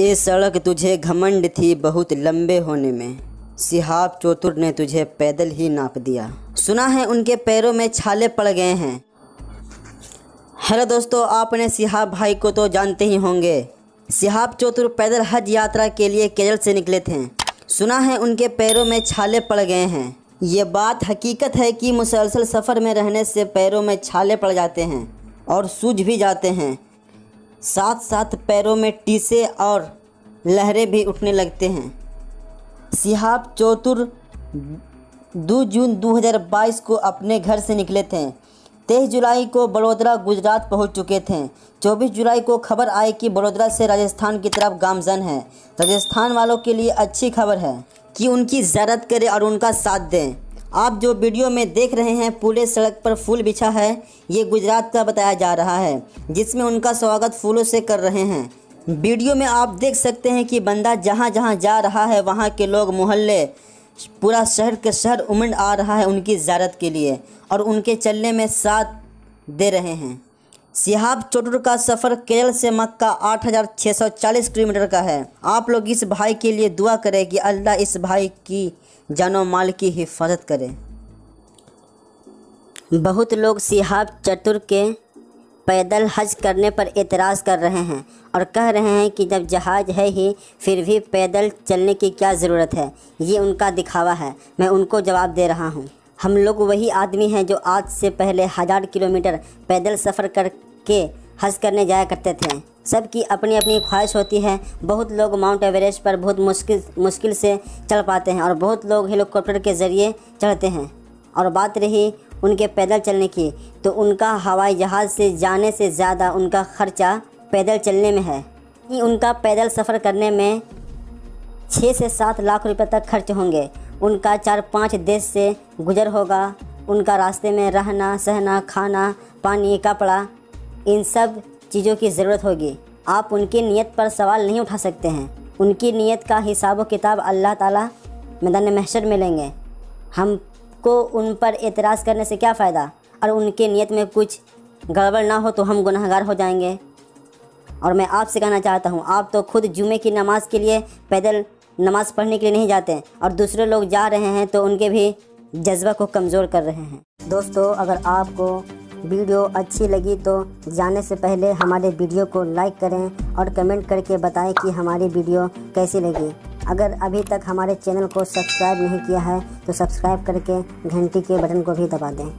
ए सड़क तुझे घमंड थी बहुत लंबे होने में, शिहाब चोत्तूर ने तुझे पैदल ही नाप दिया। सुना है उनके पैरों में छाले पड़ गए हैं। हेलो दोस्तों, आपने शिहाब भाई को तो जानते ही होंगे। शिहाब चोत्तूर पैदल हज यात्रा के लिए केरल से निकले थे। सुना है उनके पैरों में छाले पड़ गए हैं। ये बात हकीकत है कि मुसलसल सफ़र में रहने से पैरों में छाले पड़ जाते हैं और सूज भी जाते हैं, साथ साथ पैरों में टीसे और लहरें भी उठने लगते हैं। शिहाब चोत्तूर 2 जून 2022 को अपने घर से निकले थे। 23 जुलाई को बड़ोदरा गुजरात पहुंच चुके थे। 24 जुलाई को खबर आई कि बड़ोदरा से राजस्थान की तरफ गामजन है। राजस्थान वालों के लिए अच्छी खबर है कि उनकी ज़ियारत करें और उनका साथ दें। आप जो वीडियो में देख रहे हैं, पूरे सड़क पर फूल बिछा है। ये गुजरात का बताया जा रहा है, जिसमें उनका स्वागत फूलों से कर रहे हैं। वीडियो में आप देख सकते हैं कि बंदा जहाँ जहाँ जा रहा है, वहाँ के लोग, मोहल्ले, पूरा शहर के शहर उमड़ आ रहा है उनकी ज़ियारत के लिए और उनके चलने में साथ दे रहे हैं। शिहाब चोत्तूर का सफ़र केरल से मक्का 8640 किलोमीटर का है। आप लोग इस भाई के लिए दुआ करें कि अल्लाह इस भाई की जानो माल की हिफाजत करें। बहुत लोग शिहाब चोत्तूर के पैदल हज करने पर एतराज़ कर रहे हैं और कह रहे हैं कि जब जहाज़ है ही, फिर भी पैदल चलने की क्या ज़रूरत है, ये उनका दिखावा है। मैं उनको जवाब दे रहा हूँ, हम लोग वही आदमी हैं जो आज से पहले 1000 किलोमीटर पैदल सफ़र करके हज करने जाया करते थे। सबकी अपनी अपनी ख्वाहिश होती है। बहुत लोग माउंट एवरेस्ट पर बहुत मुश्किल से चढ़ पाते हैं और बहुत लोग हेलीकॉप्टर के ज़रिए चढ़ते हैं। और बात रही उनके पैदल चलने की, तो उनका हवाई जहाज़ से जाने से ज़्यादा उनका खर्चा पैदल चलने में है। उनका पैदल सफ़र करने में 6 से 7 लाख रुपए तक खर्च होंगे। उनका 4-5 देश से गुजर होगा। उनका रास्ते में रहना सहना, खाना पानी, कपड़ा, इन सब चीज़ों की ज़रूरत होगी। आप उनकी नीयत पर सवाल नहीं उठा सकते हैं। उनकी नीयत का हिसाब व किताब अल्लाह ताला मैदान-ए-महशर में लेंगे। हमको उन पर एतराज़ करने से क्या फ़ायदा, और उनके नीयत में कुछ गड़बड़ ना हो तो हम गुनहगार हो जाएंगे। और मैं आपसे कहना चाहता हूँ, आप तो खुद जुमे की नमाज़ के लिए पैदल नमाज़ पढ़ने के लिए नहीं जाते और दूसरे लोग जा रहे हैं, तो उनके भी जज्बा को कमज़ोर कर रहे हैं। दोस्तों, अगर आपको वीडियो अच्छी लगी तो जाने से पहले हमारे वीडियो को लाइक करें और कमेंट करके बताएं कि हमारी वीडियो कैसी लगी। अगर अभी तक हमारे चैनल को सब्सक्राइब नहीं किया है तो सब्सक्राइब करके घंटी के बटन को भी दबा दें।